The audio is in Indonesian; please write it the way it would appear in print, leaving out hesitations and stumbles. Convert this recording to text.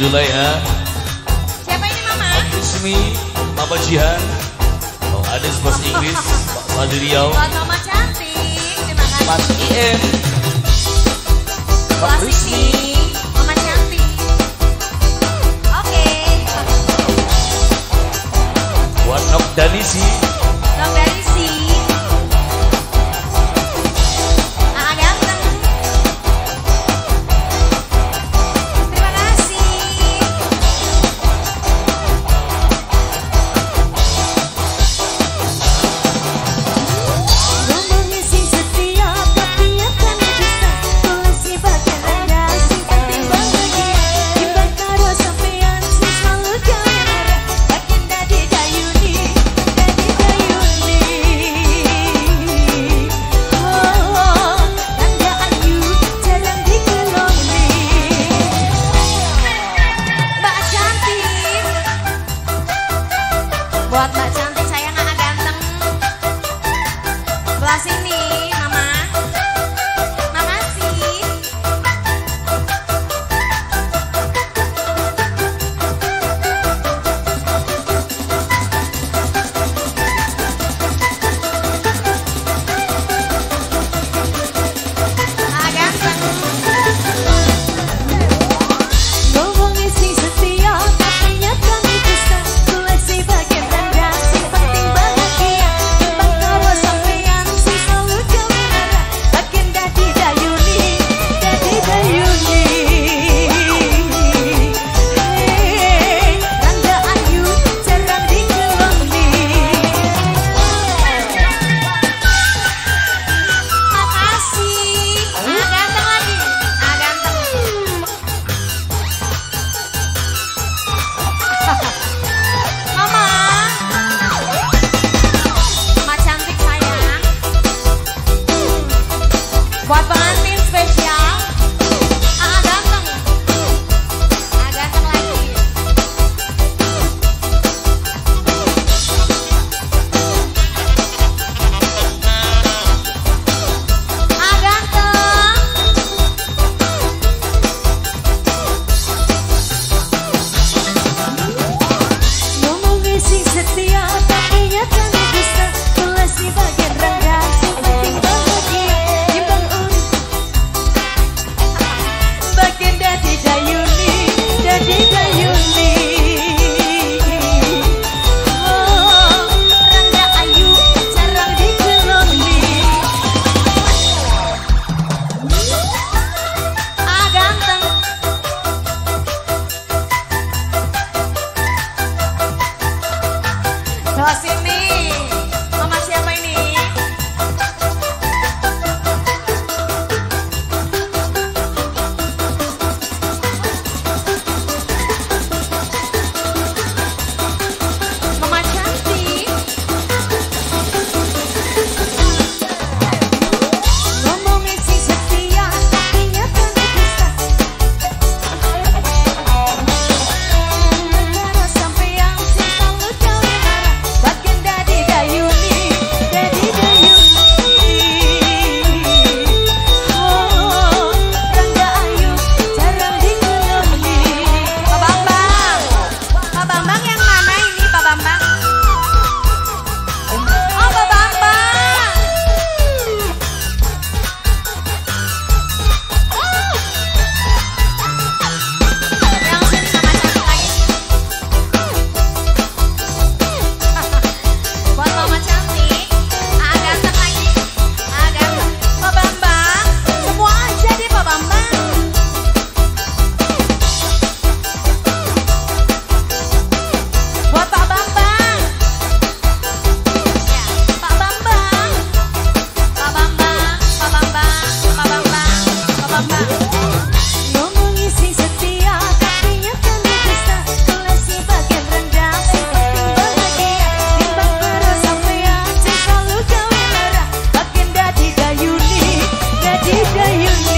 Julaiha. Siapa ini Mama? Ismi, Mama Jihan. Oh, ada bahasa Inggris, Pak Sandi Riau. Buat Mama cantik, terima kasih. Mas IM, Pak Rizky. Danisi, Dong Danisi, Aa Ganteng, terima kasih. Ngomongnya sih setia, perniatan bisa polisi bakal ada sih bahagia. Kita taruh sampean sih selalu jalan ada, bagian dari dayuni. Buat Mbak cantik sayang, Aa Ganteng. Belah sini Mama. Makasih. Aa Ganteng. Ngomongnya sih setia, katanya kami bisa tulasi bagian buat pengantin spesial Aa Ganteng lagi. Aa Ganteng. Ngomongnya sih setia, tapi nyatanya bisa tulasi bagian rendah. Penting bahagia sini. Mama siapa ini? Mama cantik. Ngomongnya sih setia, tapi nyatanya bisa. Karena sampean sih selalu jauh marah, bagian dari dayuni, dari dayuni. Oh, Rangga Ayu jarang dikenali. Pak Bambang yang mana ini Pak Bambang? Oh Pak Bambang. Yang sini sama cantik lagi. Buat Mama cantik, Aa Ganteng lagi. Aa Ganteng. Pak Bambang, semua aja deh Pak Bambang. Buat Pak Bambang. Ya, Pak Bambang. Pak Bambang, Pak Bambang, Pak Bambang, Pak Bambang. Ngomongnya sih setia, tapi nyatanya bisa tulasi bagian rendah. Penting bahagia, timbang para sampean sih selalu jauh marah, bagian dari dayuni, dari dayuni.